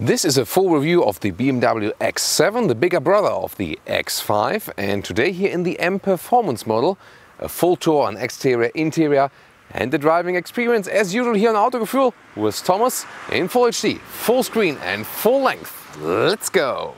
This is a full review of the BMW X7, the bigger brother of the X5, and today here in the M Performance model, a full tour on exterior, interior and the driving experience as usual here on Autogefühl with Thomas in Full HD, full screen and full length. Let's go!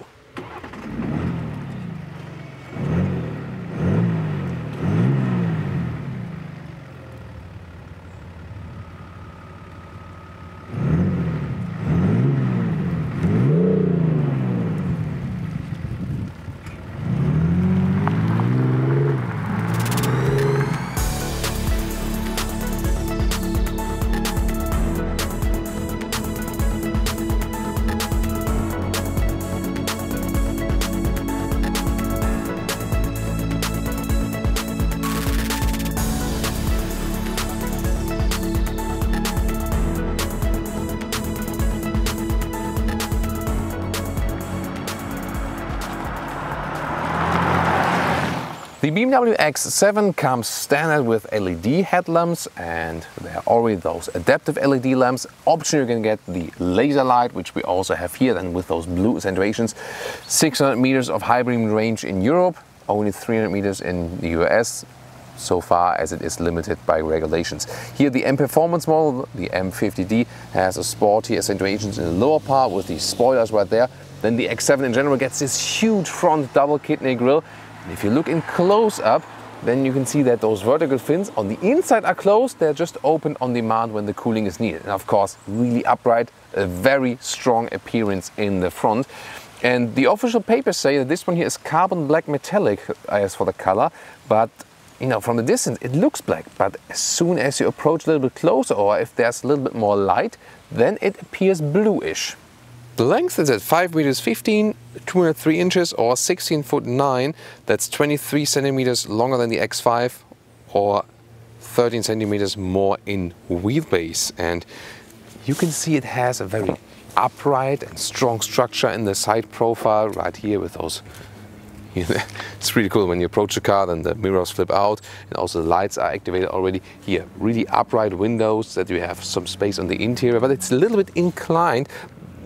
The BMW X7 comes standard with LED headlamps, and there are already those adaptive LED lamps. Optionally, you can get the laser light, which we also have here, then with those blue accentuations. 600 meters of high beam range in Europe, only 300 meters in the US, so far as it is limited by regulations. Here the M Performance model, the M50D, has a sporty accentuations in the lower part with the spoilers right there. Then the X7 in general gets this huge front double kidney grille. If you look in close up, then you can see that those vertical fins on the inside are closed, they're just opened on demand when the cooling is needed. And of course, really upright, a very strong appearance in the front. And the official papers say that this one here is carbon black metallic as for the color, but you know, from the distance it looks black, but as soon as you approach a little bit closer or if there's a little bit more light, then it appears bluish. The length is at 5 meters 15, 203 inches or 16 foot 9. That's 23 centimeters longer than the X5 or 13 centimeters more in wheelbase. And you can see it has a very upright and strong structure in the side profile right here with those. It's really cool when you approach the car, then the mirrors flip out and also the lights are activated already. Here, really upright windows that you have some space on the interior, but it's a little bit inclined.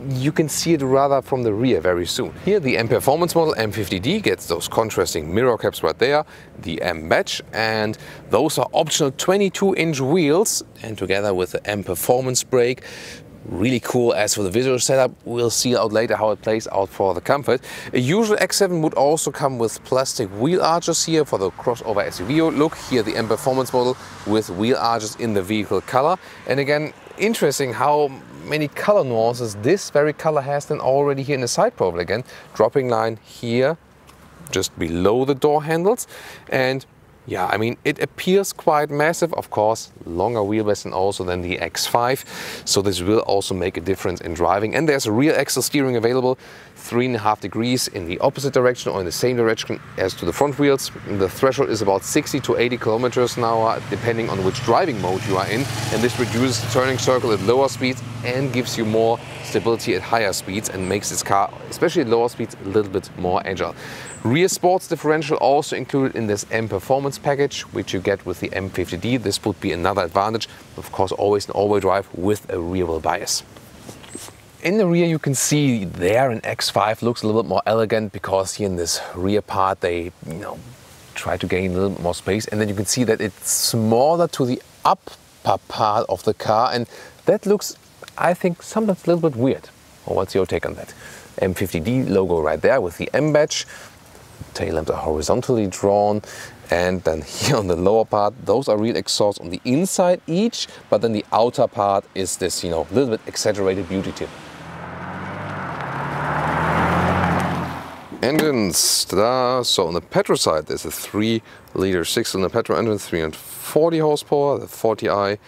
You can see it rather from the rear very soon. Here the M Performance model M50D gets those contrasting mirror caps right there, the M badge, and those are optional 22-inch wheels, and together with the M Performance brake. Really cool. As for the visual setup, we'll see out later how it plays out for the comfort. A usual X7 would also come with plastic wheel arches here for the crossover SUV look. Here the M Performance model with wheel arches in the vehicle color. And again, interesting how many color nuances this very color has then already here in the side profile. Again, dropping line here just below the door handles. And yeah, I mean, it appears quite massive, of course, longer wheelbase and also than the X5, so this will also make a difference in driving. And there's a rear axle steering available, 3.5 degrees in the opposite direction or in the same direction as to the front wheels. The threshold is about 60 to 80 kilometers an hour, depending on which driving mode you are in, and this reduces the turning circle at lower speeds and gives you more stability at higher speeds and makes this car, especially at lower speeds, a little bit more agile. Rear sports differential also included in this M Performance package, which you get with the M50D. This would be another advantage, of course, always an all-wheel drive with a rear-wheel bias. In the rear you can see there an X5 looks a little bit more elegant because here in this rear part they, you know, try to gain a little bit more space, and then you can see that it's smaller to the upper part of the car, and that looks, I think, sometimes a little bit weird. Well, what's your take on that? M50D logo right there with the M badge. Tail lamps are horizontally drawn, and then here on the lower part, those are real exhausts on the inside each, but then the outer part is this, you know, little bit exaggerated beauty tip. Engines, ta-da. So on the petrol side, there's a 3-liter 6-cylinder petrol engine, 340 horsepower, the 40i.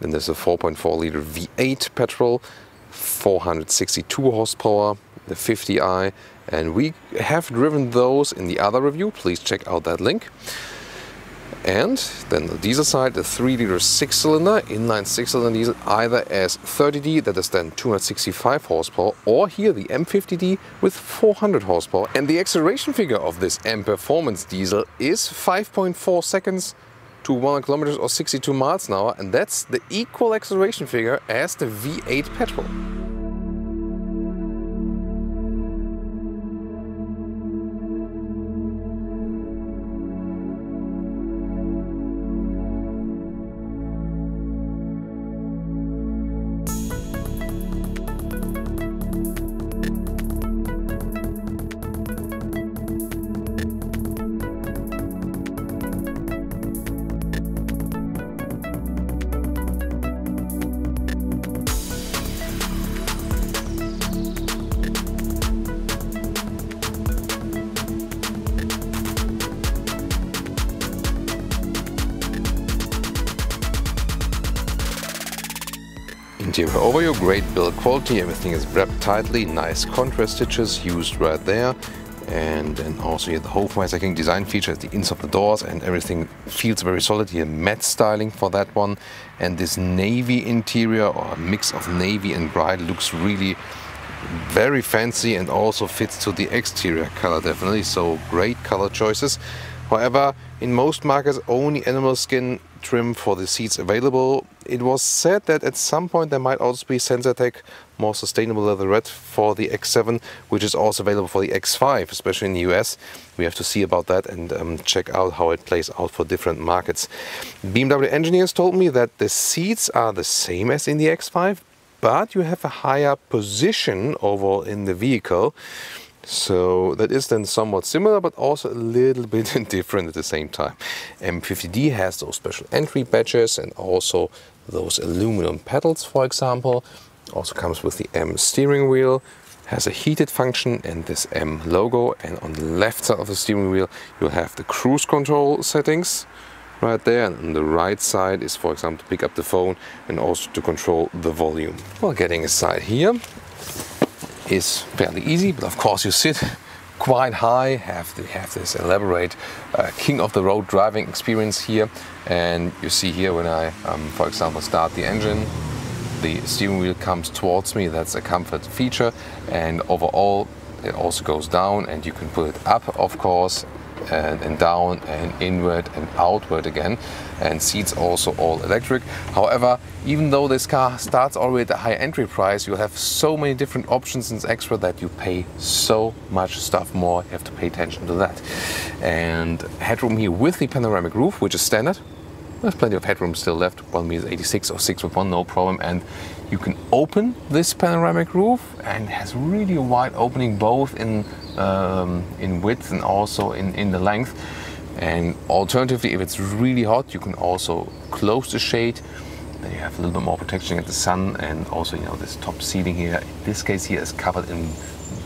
Then there's a 4.4 liter V8 petrol, 462 horsepower, the 50i, and we have driven those in the other review, please check out that link. And then the diesel side, the 3-liter 6-cylinder, inline 6-cylinder diesel, either as 30D, that is then 265 horsepower, or here the M50D with 400 horsepower. And the acceleration figure of this M Performance diesel is 5.4 seconds to 100 kilometers or 62 miles an hour, and that's the equal acceleration figure as the V8 petrol. Interior overview, great build quality, everything is wrapped tightly, nice contrast stitches used right there. And then also here the Hofmeister Kink design feature at the ends of the doors, and everything feels very solid here. Matte styling for that one. And this navy interior, or a mix of navy and bright, looks really very fancy and also fits to the exterior color definitely. So great color choices. However, in most markets only animal skin trim for the seats available. It was said that at some point there might also be Sensatec more sustainable leatherette for the X7, which is also available for the X5, especially in the US. We have to see about that and check out how it plays out for different markets. BMW engineers told me that the seats are the same as in the X5, but you have a higher position overall in the vehicle. So that is then somewhat similar, but also a little bit different at the same time. M50D has those special entry badges and also those aluminum pedals, for example. Also comes with the M steering wheel, has a heated function and this M logo. And on the left side of the steering wheel, you'll have the cruise control settings right there. And on the right side is, for example, to pick up the phone and also to control the volume. Well, getting inside here is fairly easy, but of course you sit quite high, have this elaborate king of the road driving experience here. And you see here when I, for example, start the engine, the steering wheel comes towards me. That's a comfort feature. And overall, it also goes down and you can pull it up, of course, and down and inward and outward again. And seats also all electric. However, even though this car starts already at a high entry price, you have so many different options and extra that you pay so much stuff more. You have to pay attention to that. And headroom here with the panoramic roof, which is standard. There's plenty of headroom still left, 1.86 meters or 6.1, no problem. And you can open this panoramic roof, and it has really a wide opening both in width and also in the length. And alternatively, if it's really hot, you can also close the shade. Then you have a little bit more protection against the sun. And also, you know, this top seating here, in this case here, is covered in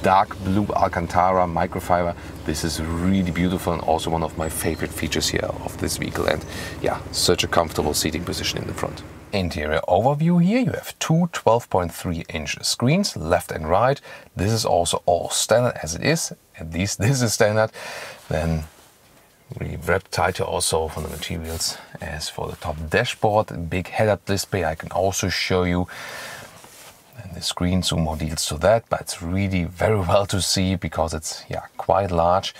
dark blue Alcantara microfiber. This is really beautiful and also one of my favorite features here of this vehicle. And yeah, such a comfortable seating position in the front. Interior overview here, you have two 12.3-inch screens, left and right. This is also all standard as it is. At least this is standard. Then we wrapped tighter also for the materials as for the top dashboard. Big head-up display I can also show you. And the screen zoom more deals to that, but it's really very well to see because it's quite large.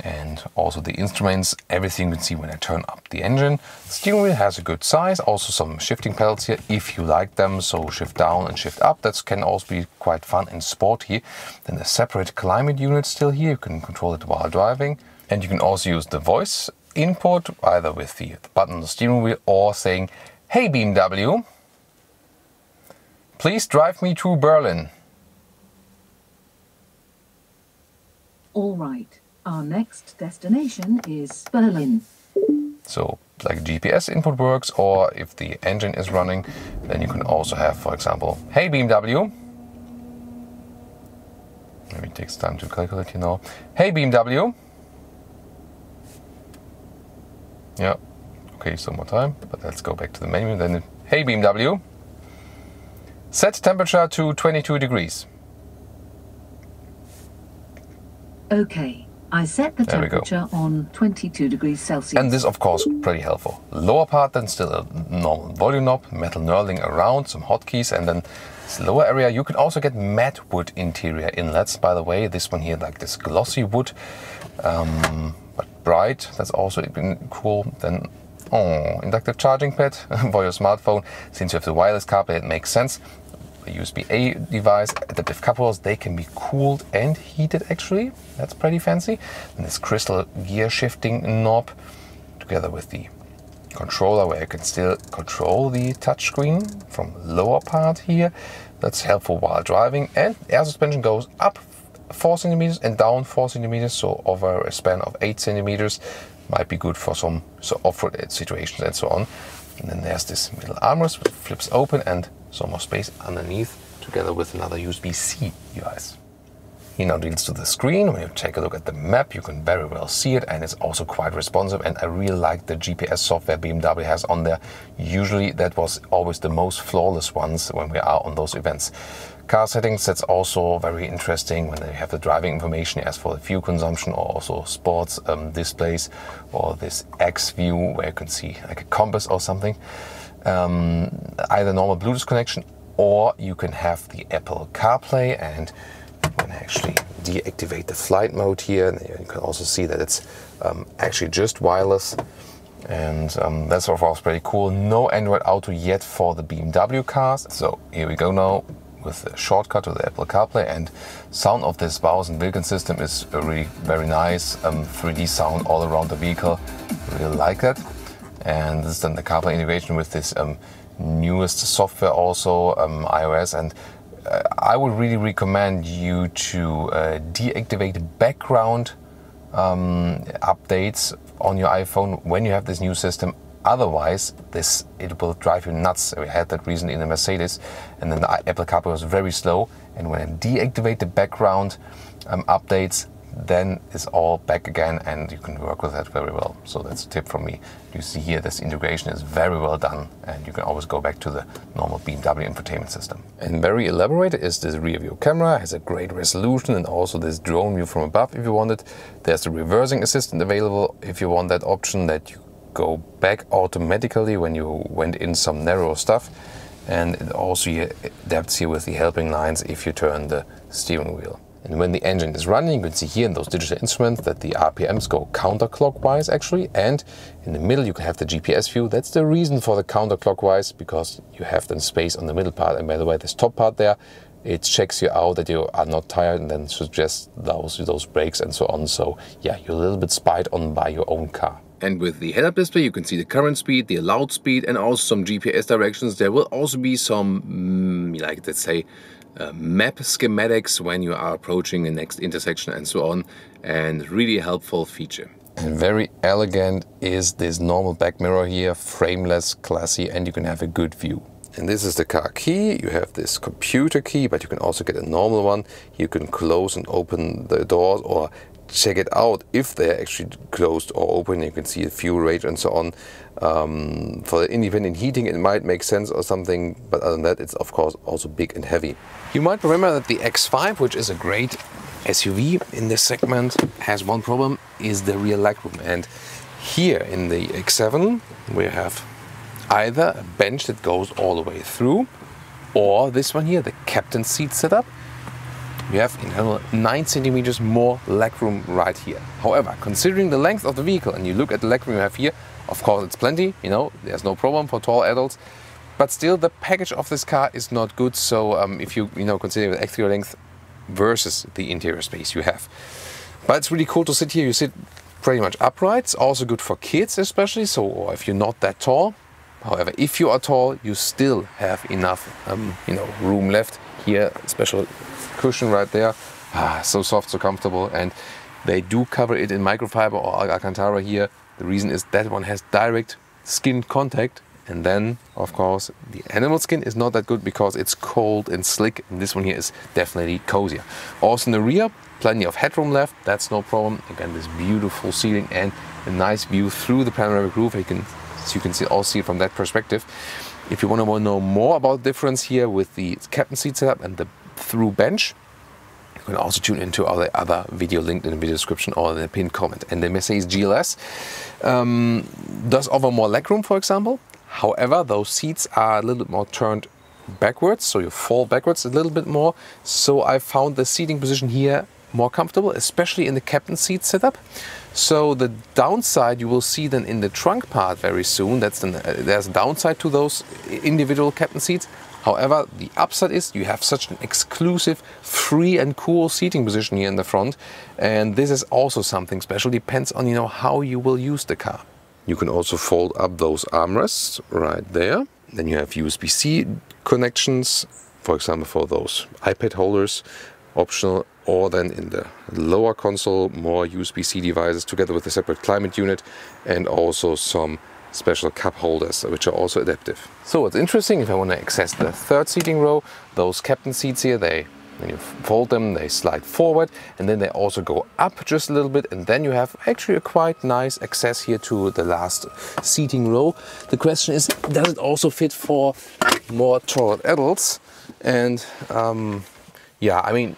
And also the instruments, everything you can see when I turn up the engine. The steering wheel has a good size, also some shifting pedals here if you like them, so shift down and shift up. That can also be quite fun and sporty. Then a separate climate unit still here, you can control it while driving. And you can also use the voice input, either with the button on the steering wheel or saying, "Hey BMW, please drive me to Berlin." All right, our next destination is Berlin. So like GPS input works, or if the engine is running, then you can also have, for example, "Hey BMW." Maybe it takes time to calculate, you know. "Hey BMW." Yeah, okay, some more time, but let's go back to the menu. Then, "Hey BMW, set temperature to 22 degrees. Okay, I set the temperature on 22 degrees Celsius. And this, of course, pretty helpful. Lower part, then still a normal volume knob, metal knurling around, some hotkeys, and then this lower area. You can also get matte wood interior inlets, by the way. This one here, like this glossy wood. But bright, that's also been cool. Then, inductive charging pad for your smartphone. Since you have the wireless CarPlay, it makes sense. A USB-A device, adaptive cup holders, they can be cooled and heated actually. That's pretty fancy. And this crystal gear shifting knob together with the controller where you can still control the touchscreen from lower part here. That's helpful while driving. And air suspension goes up 4 centimeters and down 4 centimeters, so over a span of 8 centimeters, might be good for some off-road situations and so on. And then there's this middle armrest which flips open and some more space underneath, together with another USB-C device. He now deals to the screen. When you take a look at the map, you can very well see it, and it's also quite responsive, and I really like the GPS software BMW has on there. Usually that was always the most flawless ones when we are on those events. Car settings, that's also very interesting when they have the driving information as for the fuel consumption, or also sports displays, or this X view where you can see like a compass or something. Either normal Bluetooth connection, or you can have the Apple CarPlay, and when I actually deactivate the flight mode here, you can also see that it's actually just wireless, and that's of course pretty cool. No Android Auto yet for the BMW cars. So here we go now with a shortcut to the Apple CarPlay, and sound of this Bowers and Wilkins system is really very nice. 3D sound all around the vehicle, really like that. And this is then the CarPlay integration with this newest software, also iOS, and I would really recommend you to deactivate background updates on your iPhone when you have this new system. Otherwise, it will drive you nuts. We had that recently in the Mercedes, and then the Apple CarPlay was very slow. And when I deactivate the background updates, then it's all back again, and you can work with that very well. So that's a tip from me. You see here this integration is very well done, and you can always go back to the normal BMW infotainment system. And very elaborate is this rear view camera. It has a great resolution, and also this drone view from above if you want it. There's the reversing assistant available if you want that option, that you go back automatically when you went in some narrow stuff. And it also adapts here with the helping lines if you turn the steering wheel. And when the engine is running, you can see here in those digital instruments that the RPMs go counterclockwise actually, and in the middle you can have the GPS view. That's the reason for the counterclockwise, because you have then space on the middle part, and by the way, this top part there, it checks you out that you are not tired and then suggests those brakes and so on. So yeah, you're a little bit spied on by your own car. And with the head-up display, you can see the current speed, the allowed speed, and also some GPS directions. There will also be some, like let's say, map schematics when you are approaching the next intersection and so on, and really helpful feature. And very elegant is this normal back mirror here, frameless, classy, and you can have a good view. And this is the car key. You have this computer key, but you can also get a normal one. You can close and open the doors, or check it out if they're actually closed or open. You can see the fuel rate and so on. For the independent heating, it might make sense or something, but other than that, it's of course also big and heavy. You might remember that the X5, which is a great SUV in this segment, has one problem, is the rear legroom. And here in the X7, we have either a bench that goes all the way through, or this one here, the captain's seat setup. You have in total 9 centimeters more legroom right here. However, considering the length of the vehicle, and you look at the legroom you have here, of course it's plenty, you know, there's no problem for tall adults, but still the package of this car is not good. So if you consider the exterior length versus the interior space you have. But it's really cool to sit here. You sit pretty much upright. It's also good for kids especially, so or if you're not that tall. However, if you are tall, you still have enough room left. Here, special cushion right there, so soft, so comfortable, and they do cover it in microfiber or Alcantara here. The reason is that one has direct skin contact, and then of course the animal skin is not that good because it's cold and slick, and this one here is definitely cozier. Also in the rear, plenty of headroom left, that's no problem. Again, this beautiful ceiling and a nice view through the panoramic roof. You can see it from that perspective. If you want to know more about the difference here with the captain seat setup and the through bench, you can also tune into our other video linked in the video description or in the pinned comment. And the Mercedes GLS does offer more legroom, for example. However, those seats are a little bit more turned backwards, so you fall backwards a little bit more. So I found the seating position here more comfortable, especially in the captain seat setup. So the downside you will see then in the trunk part very soon. There's a downside to those individual captain seats. However, the upside is you have such an exclusive, free and cool seating position here in the front. And this is also something special, depends on how you will use the car. You can also fold up those armrests right there. Then you have USB-C connections, for example, for those iPad holders, optional, or then in the lower console, more USB-C devices together with a separate climate unit and also some special cup holders, which are also adaptive. So what's interesting, if I want to access the third seating row, those captain seats here, they When you fold them, they slide forward and then they also go up just a little bit, and then you have actually a quite nice access here to the last seating row. The question is, does it also fit for more tall adults? And yeah, I mean,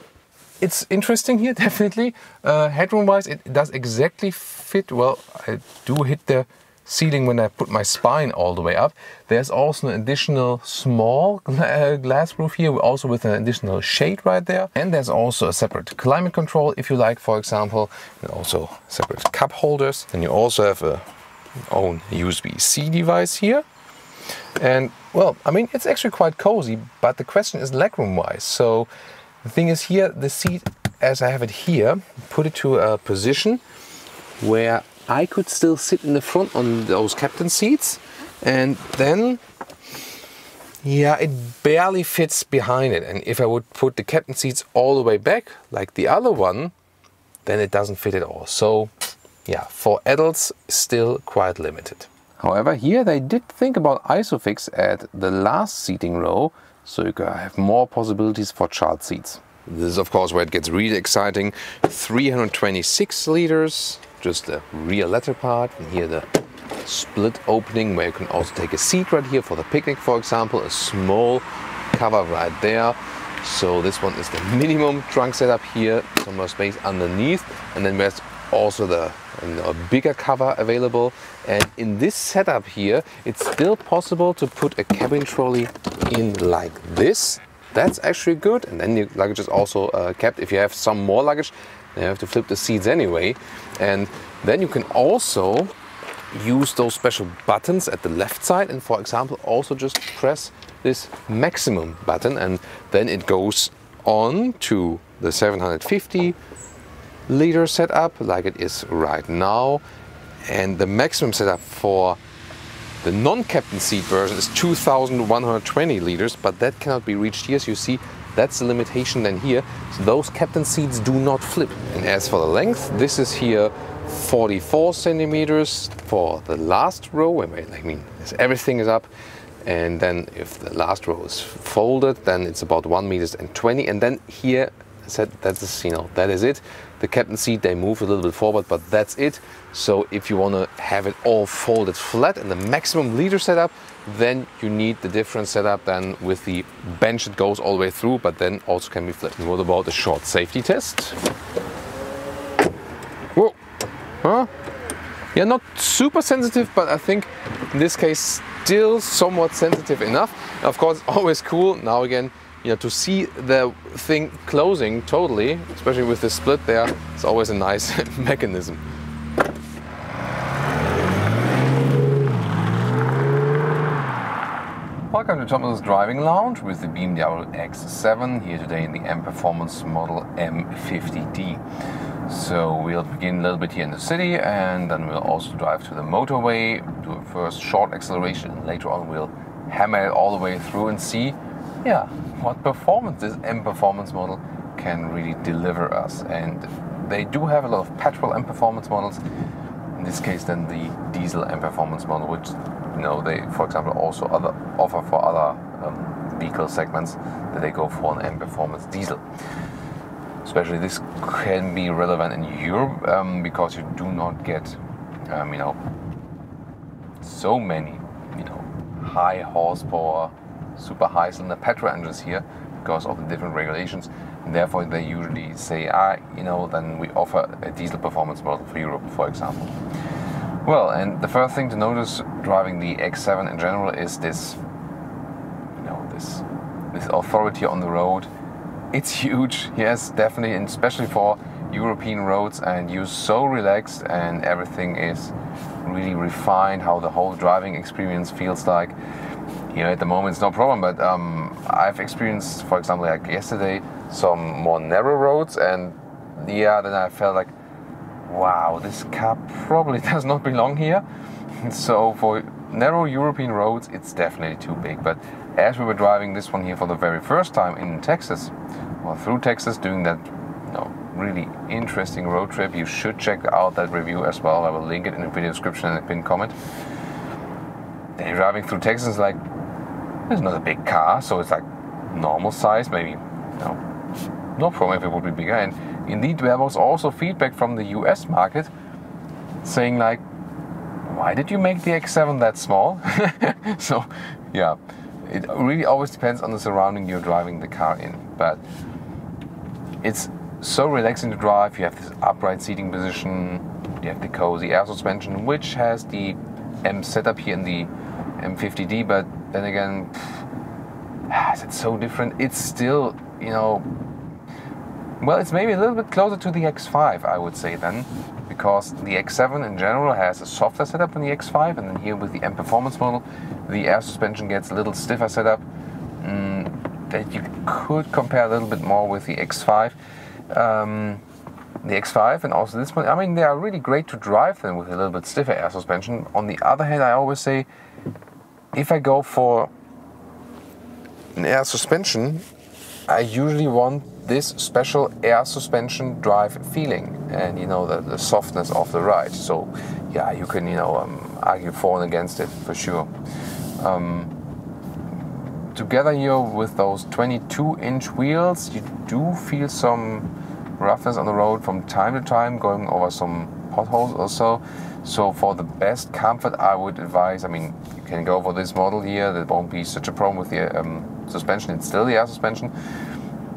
it's interesting here, definitely. Headroom wise, it does exactly fit. Well, I do hit the ceiling when I put my spine all the way up. There's also an additional small glass roof here, also with an additional shade right there. And there's also a separate climate control, if you like, for example, and also separate cup holders. And you also have a own USB-C device here. And well, I mean, it's actually quite cozy, but the question is legroom wise. So the thing is here, the seat, as I have it here, put it to a position where I could still sit in the front on those captain seats, and then, yeah, it barely fits behind it. And if I would put the captain seats all the way back, like the other one, then it doesn't fit at all. So yeah, for adults, still quite limited. However, here they did think about ISOFIX at the last seating row, so you can have more possibilities for child seats. This is of course where it gets really exciting. 326 liters. Just the rear letter part, and here the split opening where you can also take a seat right here for the picnic, for example, a small cover right there. So this one is the minimum trunk setup here, some more space underneath, and then there's also the a bigger cover available. And in this setup here, it's still possible to put a cabin trolley in like this. That's actually good. And then your luggage is also kept. If you have some more luggage, you have to flip the seats anyway. And then you can also use those special buttons at the left side, and for example also just press this maximum button, and then it goes on to the 750 liter setup like it is right now. And the maximum setup for the non-captain seat version is 2120 liters, but that cannot be reached here, so you see that's the limitation then here. So those captain seats do not flip. And as for the length, this is here 44 centimeters for the last row. I mean, everything is up. And then if the last row is folded, then it's about 1 meter and 20. And then here, I said, that's, you know, that is it. The captain seat, they move a little bit forward, but that's it. So if you want to have it all folded flat and the maximum liter setup, then you need the different setup than with the bench that goes all the way through, but then also can be flipped. And what about a short safety test? Whoa, huh? Yeah, not super sensitive, but I think in this case still somewhat sensitive enough. And of course, always cool. Now again, you know, to see the thing closing totally, especially with the split there, it's always a nice mechanism. Welcome to Thomas' Driving Lounge with the BMW X7, here today in the M Performance model M50D. So we'll begin a little bit here in the city, and then we'll also drive to the motorway, do a first short acceleration, and later on we'll hammer it all the way through and see, yeah, what performance this M Performance model can really deliver us. And they do have a lot of petrol M Performance models, in this case then the diesel M Performance model, which, you know, they, for example, also offer for other vehicle segments that they go for an M Performance diesel. Especially this can be relevant in Europe because you do not get, you know, so many, you know, high horsepower, super high cylinder petrol engines here because of the different regulations. And therefore, they usually say, ah, you know, then we offer a diesel performance model for Europe, for example. Well, and the first thing to notice driving the X7 in general is this, you know, this authority on the road. It's huge, yes, definitely, and especially for European roads, and you're so relaxed and everything is really refined, how the whole driving experience feels like. You know, at the moment it's no problem, but I've experienced, for example, like yesterday, some more narrow roads, and yeah, then I felt like, wow, this car probably does not belong here. So for narrow European roads, it's definitely too big. But as we were driving this one here for the very first time in Texas, or through Texas, doing that, you know, really interesting road trip, you should check out that review as well. I will link it in the video description and the pinned comment. Then you're driving through Texas, like, there's not a big car, so it's like normal size, maybe, you know, no problem if it would be bigger. And indeed, there was also feedback from the US market saying like, why did you make the X7 that small? So yeah, it really always depends on the surrounding you're driving the car in, but it's so relaxing to drive. You have this upright seating position, you have the cozy air suspension, which has the M setup here in the M50D, but then again, is it so different? It's still, you know, well, it's maybe a little bit closer to the X5, I would say then, because the X7 in general has a softer setup than the X5, and then here with the M Performance model, the air suspension gets a little stiffer setup that you could compare a little bit more with the X5. The X5 and also this one, I mean, they are really great to drive then with a little bit stiffer air suspension. On the other hand, I always say, if I go for an air suspension, I usually want this special air suspension drive feeling and, you know, the softness of the ride. So yeah, you can, you know, argue for and against it for sure. Together here with those 22-inch wheels, you do feel some roughness on the road from time to time, going over some potholes or so. So for the best comfort, I would advise, I mean, you can go for this model here. There won't be such a problem with the suspension. It's still the air suspension.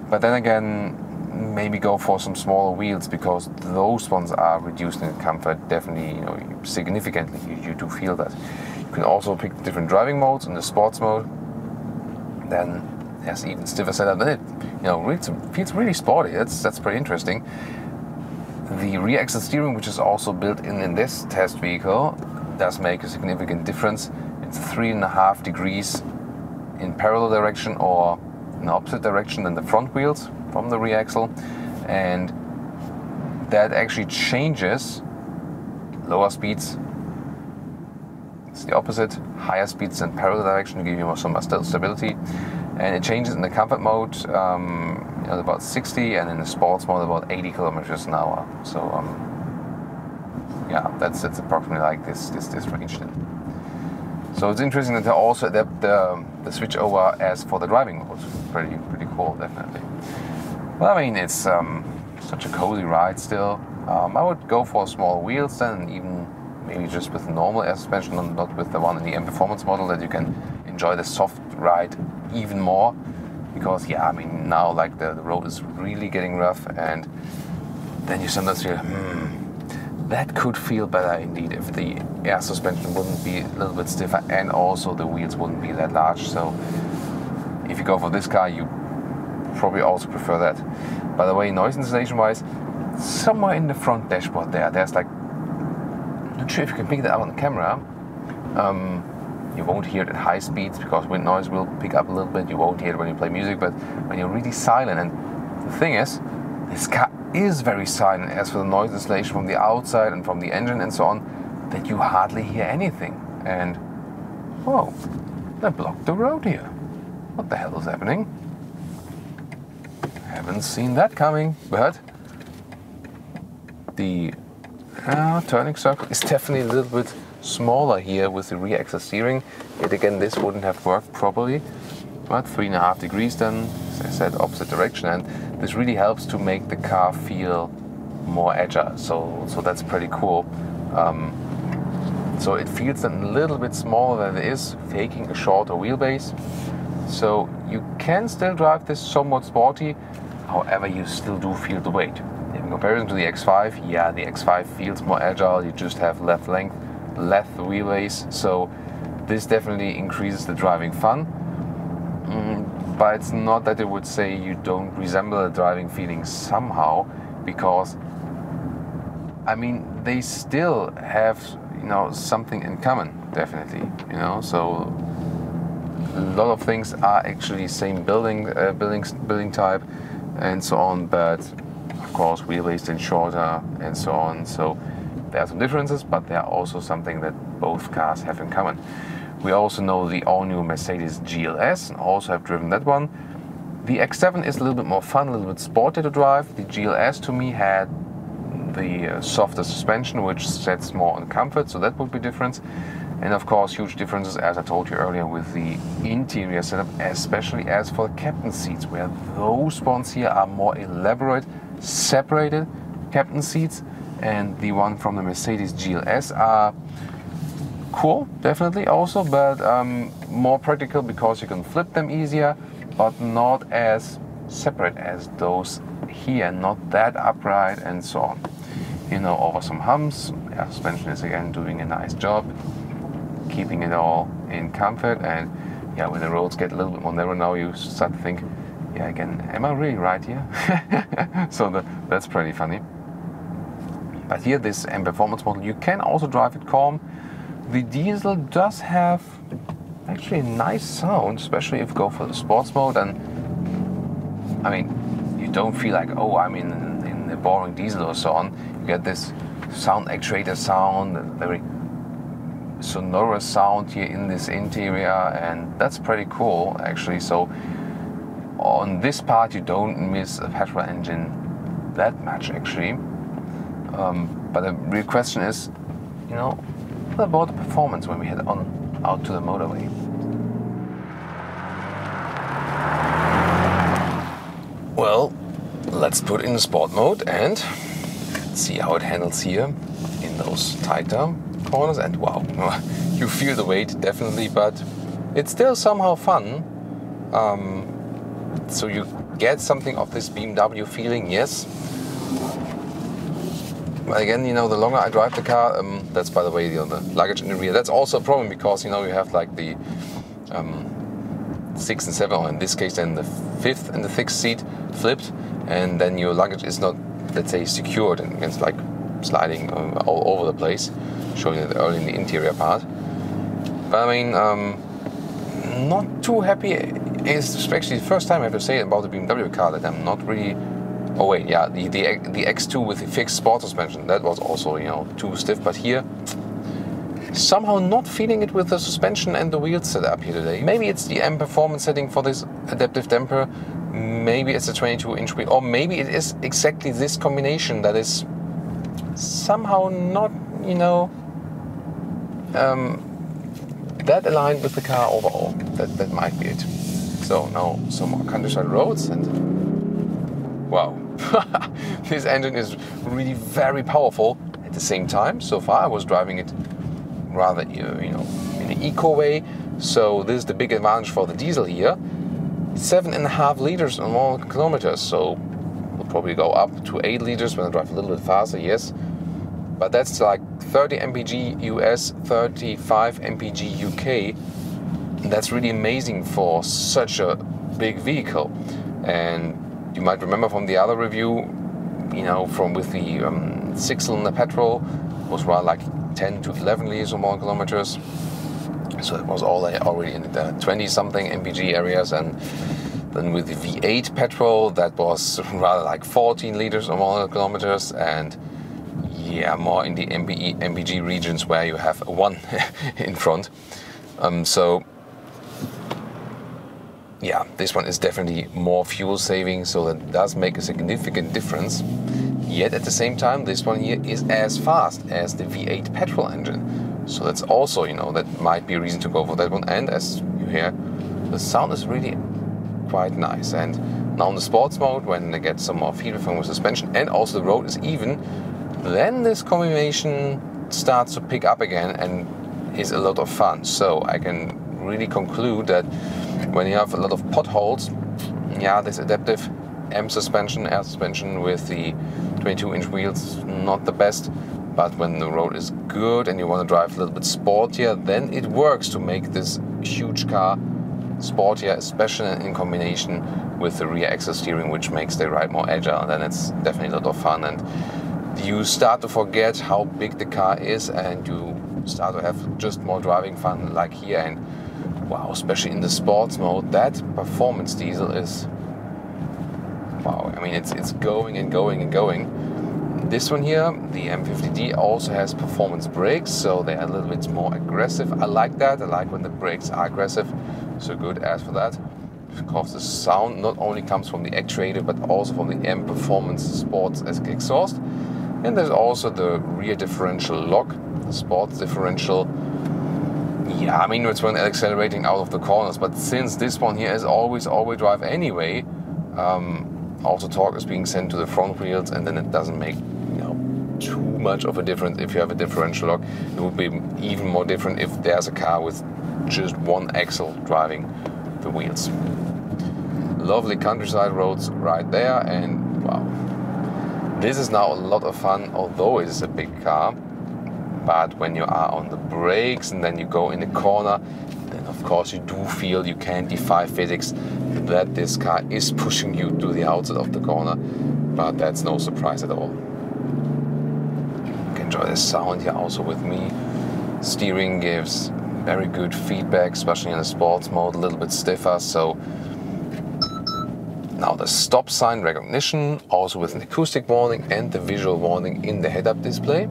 But then again, maybe go for some smaller wheels, because those ones are reduced in comfort, definitely, you know, significantly. You do feel that. You can also pick different driving modes in the sports mode. Then has even stiffer setup. Then it, you know, it feels really sporty. That's pretty interesting. The rear axle steering, which is also built in this test vehicle, does make a significant difference. It's 3.5 degrees in parallel direction or an opposite direction than the front wheels from the rear axle, and that actually changes lower speeds. It's the opposite, higher speeds in parallel direction to give you some stability, and it changes in the comfort mode about 60, and in the sports mode about 80 kilometers an hour. So yeah, that's approximately like this range then. So it's interesting that they also adapt the switch over as for the driving mode. Pretty cool, definitely. Well, I mean, it's such a cozy ride still. I would go for small wheels then, even maybe just with normal air suspension and not with the one in the M Performance model, that you can enjoy the soft ride even more. Because yeah, I mean, now like the road is really getting rough, and then you sometimes feel, that could feel better indeed if the air suspension wouldn't be a little bit stiffer and also the wheels wouldn't be that large. So if you go for this car, you probably also prefer that. By the way, noise insulation wise, somewhere in the front dashboard there's like, not sure if you can pick that up on the camera. You won't hear it at high speeds because wind noise will pick up a little bit. You won't hear it when you play music, but when you're really silent, and the thing is, this car is very silent as for the noise insulation from the outside and from the engine and so on, that you hardly hear anything. And whoa, they blocked the road here. What the hell is happening? Haven't seen that coming, but the turning circle is definitely a little bit smaller here with the rear axle steering. Yet again, this wouldn't have worked properly. But 3.5 degrees then, as I said, opposite direction, and this really helps to make the car feel more agile. So that's pretty cool. So it feels a little bit smaller than it is, taking a shorter wheelbase. So you can still drive this somewhat sporty, however you still do feel the weight. In comparison to the X5, yeah, the X5 feels more agile. You just have left length, left wheelbase. So this definitely increases the driving fun. But it's not that it would say you don't resemble the driving feeling somehow, because, I mean, they still have, you know, something in common, definitely, you know. So a lot of things are actually same building type and so on, but of course wheelbase and shorter and so on. So there are some differences, but there are also something that both cars have in common. We also know the all-new Mercedes GLS and also have driven that one. The X7 is a little bit more fun, a little bit sporty to drive. The GLS to me had the softer suspension, which sets more on comfort, so that would be different. And of course, huge differences, as I told you earlier, with the interior setup, especially as for the captain's seats, where those ones here are more elaborate, separated captain's seats, and the one from the Mercedes GLS are cool, definitely also, but more practical because you can flip them easier, but not as separate as those here, not that upright and so on. You know, over some humps, yeah, suspension is again doing a nice job, keeping it all in comfort. And yeah, when the roads get a little bit more narrow now, you start to think, yeah, again, am I really right here? So that's pretty funny. But here, this M Performance model, you can also drive it calm. The diesel does have actually a nice sound, especially if you go for the sports mode. And I mean, you don't feel like, oh, I'm in a boring diesel or so on. You get this sound, actuator sound, very sonorous sound here in this interior, and that's pretty cool actually. So on this part, you don't miss a petrol engine that much actually. But the real question is, you know, what about the performance when we head on out to the motorway? Well, let's put in the sport mode and see how it handles here in those tighter corners. And wow, you feel the weight definitely, but it's still somehow fun. So you get something of this BMW feeling, yes. Again, you know, the longer I drive the car, that's, by the way, you know, the luggage in the rear, that's also a problem, because, you know, you have like the 6th and 7th, or in this case then the 5th and the 6th seat flipped, and then your luggage is not, let's say, secured, and it's like sliding all over the place, showing it early in the interior part. But I mean, not too happy is actually the first time I have to say about the BMW car that I'm not really. Oh wait, yeah, the X2 with the fixed sport suspension, that was also, you know, too stiff. But here, somehow not feeling it with the suspension and the wheels setup here today. Maybe it's the M Performance setting for this adaptive damper, maybe it's a 22-inch wheel, or maybe it is exactly this combination that is somehow not, you know, that aligned with the car overall. That might be it. So now some more countryside roads, and wow, this engine is really very powerful. At the same time, so far I was driving it rather, you know, in an eco way. So this is the big advantage for the diesel here. 7.5 liters on all kilometers, so we'll probably go up to 8 liters when I drive a little bit faster, yes. But that's like 30 mpg US, 35 mpg UK. And that's really amazing for such a big vehicle. And you might remember from the other review, you know, from with the 6-cylinder petrol, it was rather like 10 to 11 liters or more kilometers. So it was all already in the 20-something mpg areas. And then with the V8 petrol, that was rather like 14 liters or more kilometers. And yeah, more in the mpg regions where you have a 1 in front. So yeah, this one is definitely more fuel saving, so that does make a significant difference. Yet at the same time, this one here is as fast as the V8 petrol engine. So that's also, you know, that might be a reason to go for that one. And as you hear, the sound is really quite nice. And now in the sports mode, when I get some more feedback from the suspension and also the road is even, then this combination starts to pick up again and is a lot of fun. So I can really conclude that when you have a lot of potholes, yeah, this adaptive M suspension, air suspension with the 22-inch wheels, not the best. But when the road is good and you want to drive a little bit sportier, then it works to make this huge car sportier, especially in combination with the rear axis steering, which makes the ride more agile. Then it's definitely a lot of fun, and you start to forget how big the car is, and you start to have just more driving fun, like here. And wow, especially in the sports mode, that performance diesel is, wow, I mean, it's going and going and going. This one here, the M50D, also has performance brakes, so they are a little bit more aggressive. I like that. I like when the brakes are aggressive, so good as for that. Of course, the sound not only comes from the actuator, but also from the M Performance Sports exhaust. And there's also the rear differential lock, the sports differential, Yeah, I mean, it's when accelerating out of the corners, but since this one here is always all-wheel drive anyway, also torque is being sent to the front wheels, and then it doesn't make, you know, too much of a difference if you have a differential lock. It would be even more different if there's a car with just one axle driving the wheels. Lovely countryside roads right there, and wow. This is now a lot of fun, although it is a big car. But when you are on the brakes and then you go in the corner, then of course you do feel you can't defy physics that this car is pushing you to the outside of the corner. But that's no surprise at all. You can enjoy the sound here also with me. Steering gives very good feedback, especially in the sports mode, a little bit stiffer. So now the stop sign recognition, also with an acoustic warning and the visual warning in the head-up display.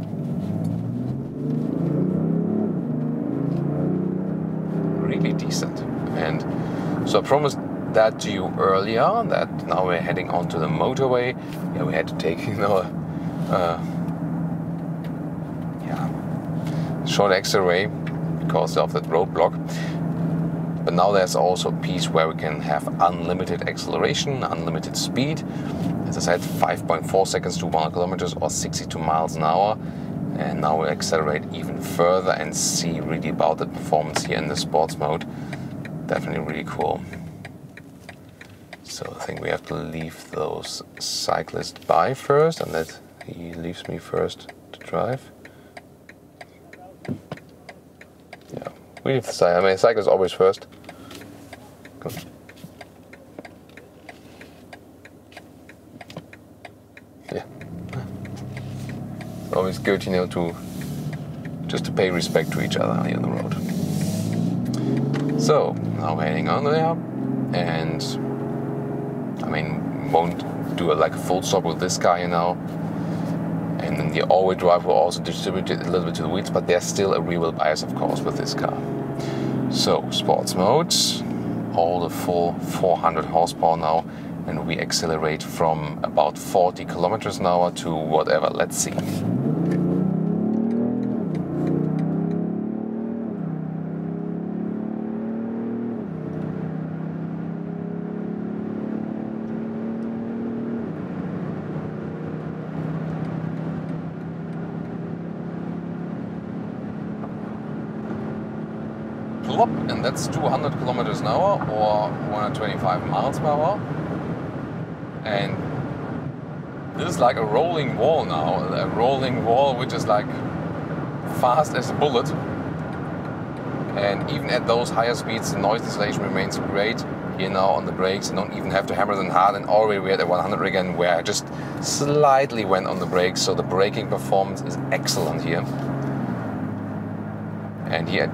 Really decent. And so I promised that to you earlier, that now we're heading onto the motorway. Yeah, we had to take, you know, short X-ray because of that roadblock. But now there's also a piece where we can have unlimited acceleration, unlimited speed. As I said, 5.4 seconds to 1 kilometer or 62 miles an hour. And now we'll accelerate even further and see really about the performance here in the sports mode. Definitely really cool. So I think we have to leave those cyclists by first, and that he leaves me first to drive. Yeah, we leave the cyclist. I mean, cyclists always first. Good. Yeah, it's always good, you know, to just to pay respect to each other here on the road. So now we're heading on there, and I mean, won't do a full stop with this car here now. And then the all-wheel drive will also distribute it a little bit to the wheels, but there's still a rear-wheel bias, of course, with this car. So, sports mode, all the full 400 horsepower now, and we accelerate from about 40 kilometers an hour to whatever, let's see. And that's 200 kilometers an hour or 125 miles per hour. And this is like a rolling wall now, a rolling wall which is like fast as a bullet. And even at those higher speeds, the noise distillation remains great. Here now on the brakes, I don't even have to hammer them hard, and already we're at 100 again, where I just slightly went on the brakes. So the braking performance is excellent here. And here,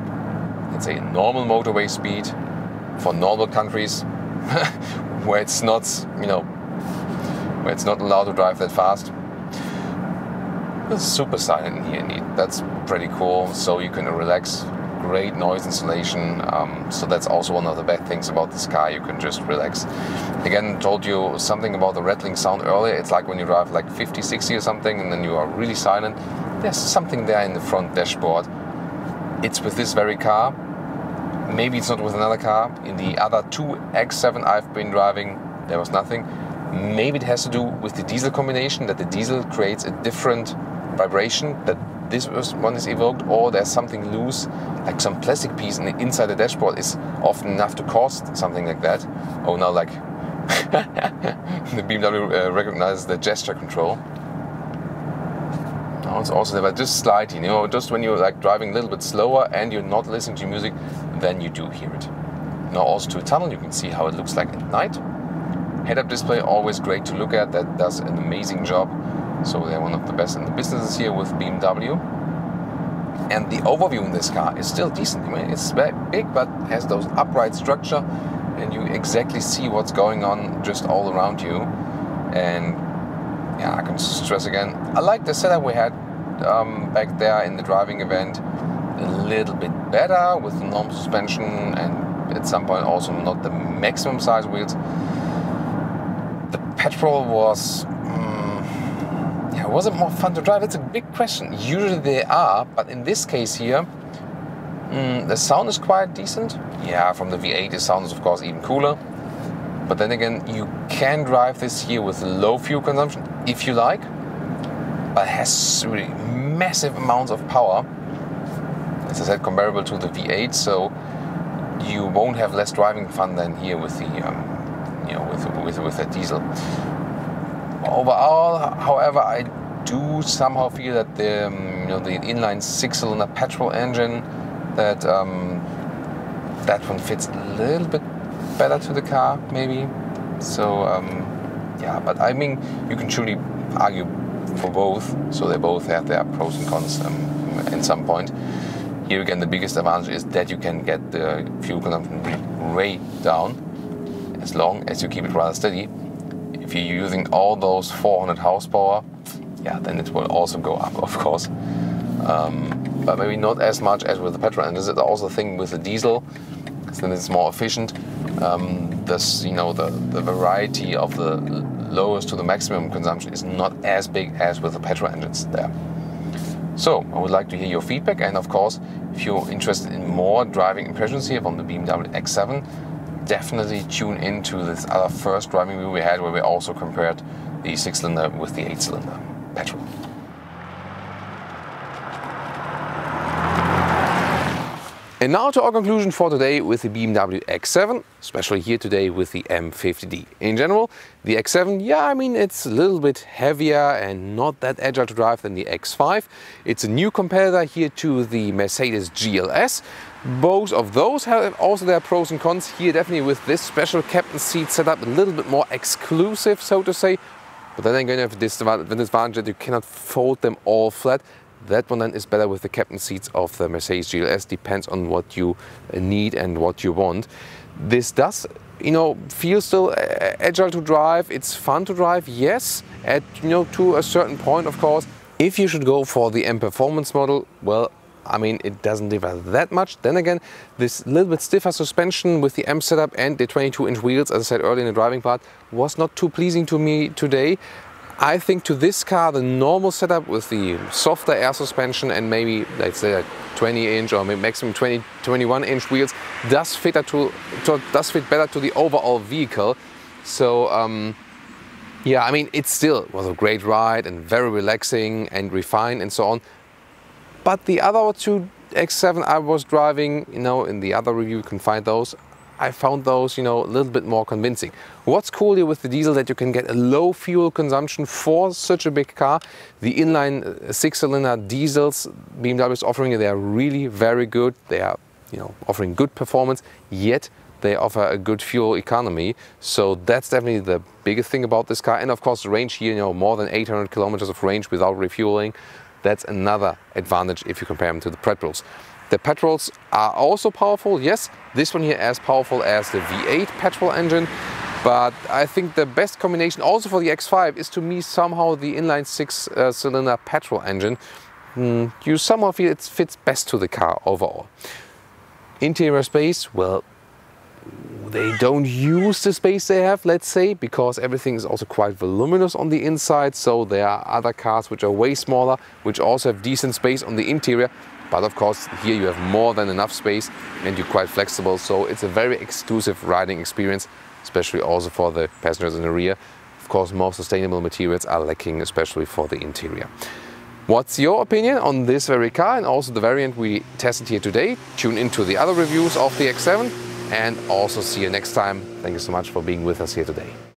let's say, normal motorway speed for normal countries where it's not, you know, where it's not allowed to drive that fast. It's super silent here, indeed. That's pretty cool. So you can relax. Great noise insulation. So that's also one of the bad things about this car. You can just relax. Again, told you something about the rattling sound earlier. It's like when you drive like 50, 60 or something, and then you are really silent. There's something there in the front dashboard. It's with this very car. Maybe it's not with another car. In the other two X7 I've been driving, there was nothing. Maybe it has to do with the diesel combination, that the diesel creates a different vibration, that this one is evoked, or there's something loose, like some plastic piece inside the dashboard is often enough to cause something like that. Oh, now like the BMW recognizes the gesture control. It's also there, but just slightly, you know, just when you're like driving a little bit slower and you're not listening to music, then you do hear it. Now also to a tunnel, you can see how it looks like at night. Head-up display, always great to look at, that does an amazing job. So they're one of the best in the businesses here with BMW. And the overview in this car is still decent. I mean, it's big, but has those upright structure, and you exactly see what's going on just all around you. And yeah, I can stress again, I like the setup we had back there in the driving event a little bit better, with the normal suspension and at some point also not the maximum size wheels. The petrol was, yeah, was it more fun to drive? It's a big question. Usually they are, but in this case here, The sound is quite decent. Yeah, from the V8 the sound is of course even cooler. But then again, you can drive this here with low fuel consumption if you like. But it has really massive amounts of power. As I said, comparable to the V8, so you won't have less driving fun than here with the with the diesel. Overall, however, I do somehow feel that the the inline six-cylinder petrol engine, that that one fits a little bit better to the car, maybe. So yeah, but I mean, you can truly argue for both, so they both have their pros and cons at some point. Here again, the biggest advantage is that you can get the fuel consumption way down as long as you keep it rather steady. If you're using all those 400 horsepower, yeah, then it will also go up, of course. But maybe not as much as with the petrol, and this is also the thing with the diesel, because then it's more efficient. This, the variety of the lowest to the maximum consumption is not as big as with the petrol engines there. So I would like to hear your feedback, and of course, if you're interested in more driving impressions here from the BMW X7, definitely tune into this other first driving review we had, where we also compared the six-cylinder with the eight-cylinder petrol. And now to our conclusion for today with the BMW X7, especially here today with the M50D. In general, the X7, yeah, I mean, it's a little bit heavier and not that agile to drive than the X5. It's a new competitor here to the Mercedes GLS. Both of those have also their pros and cons. Here definitely with this special captain's seat setup, a little bit more exclusive, so to say. But then again, you have this disadvantage that you cannot fold them all flat. That one then is better with the captain seats of the Mercedes GLS, depends on what you need and what you want. This does, feel still agile to drive, it's fun to drive, yes, at, to a certain point, of course. If you should go for the M Performance model, well, I mean, it doesn't differ that much. Then again, this little bit stiffer suspension with the M setup and the 22-inch wheels, as I said earlier in the driving part, was not too pleasing to me today. I think to this car, the normal setup with the softer air suspension and maybe, let's say, a 20-inch or maybe maximum 21-inch wheels does fit better to the overall vehicle. So, yeah, I mean, it still was a great ride and very relaxing and refined and so on. But the other two X7 I was driving, in the other review you can find those, I found those, a little bit more convincing. What's cool here with the diesel that you can get a low fuel consumption for such a big car. The inline six-cylinder diesels BMW is offering, they are really very good. They are, offering good performance, yet they offer a good fuel economy. So that's definitely the biggest thing about this car. And of course, the range here, more than 800 kilometers of range without refueling. That's another advantage if you compare them to the petrols. The petrols are also powerful, yes, this one here as powerful as the V8 petrol engine, but I think the best combination also for the X5 is to me somehow the inline six-cylinder petrol engine. You somehow feel it fits best to the car overall. Interior space, well, they don't use the space they have, let's say, because everything is also quite voluminous on the inside, so there are other cars which are way smaller, which also have decent space on the interior. But of course, here you have more than enough space and you're quite flexible, so it's a very exclusive riding experience, especially also for the passengers in the rear. Of course, more sustainable materials are lacking, especially for the interior. What's your opinion on this very car and also the variant we tested here today? Tune into the other reviews of the X7 and also see you next time. Thank you so much for being with us here today.